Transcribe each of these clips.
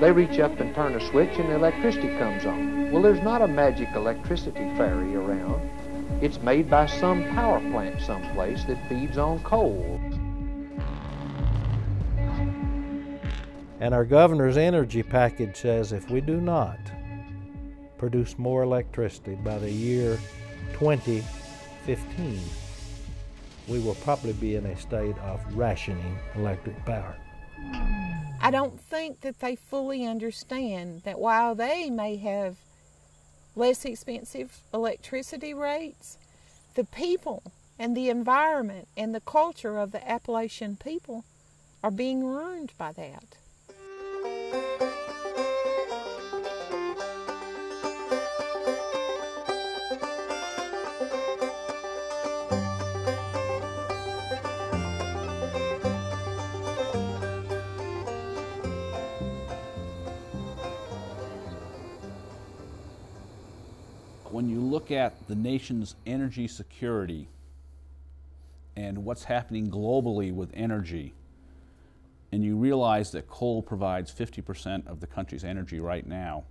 They reach up and turn a switch and the electricity comes on. Well, there's not a magic electricity fairy around. It's made by some power plant someplace that feeds on coal. And our governor's energy package says if we do not produce more electricity by the year 2015, we will probably be in a state of rationing electric power. I don't think that they fully understand that while they may have less expensive electricity rates, the people and the environment and the culture of the Appalachian people are being ruined by that. When you look at the nation's energy security and what's happening globally with energy, and you realize that coal provides 50% of the country's energy right now,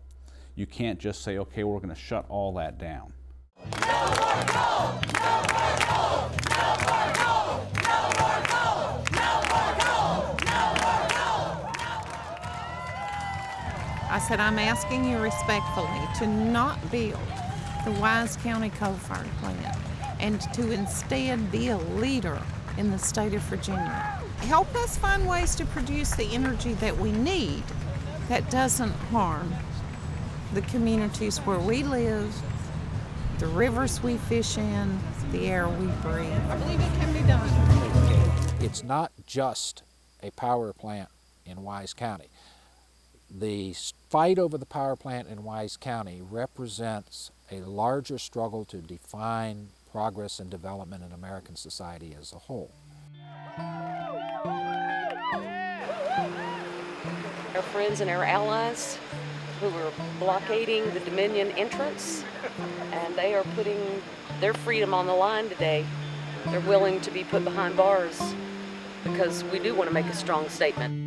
you can't just say, okay, we're going to shut all that down. No more coal! No more coal! No more coal! No more coal! No more coal! No more coal! I said, I'm asking you respectfully to not build the Wise County coal-fired plant and to instead be a leader in the state of Virginia. Help us find ways to produce the energy that we need that doesn't harm the communities where we live, the rivers we fish in, the air we breathe. I believe it can be done. It's not just a power plant in Wise County. The fight over the power plant in Wise County represents a larger struggle to define progress and development in American society as a whole. Our friends and our allies who are blockading the Dominion entrance, and they are putting their freedom on the line today. They're willing to be put behind bars because we do want to make a strong statement.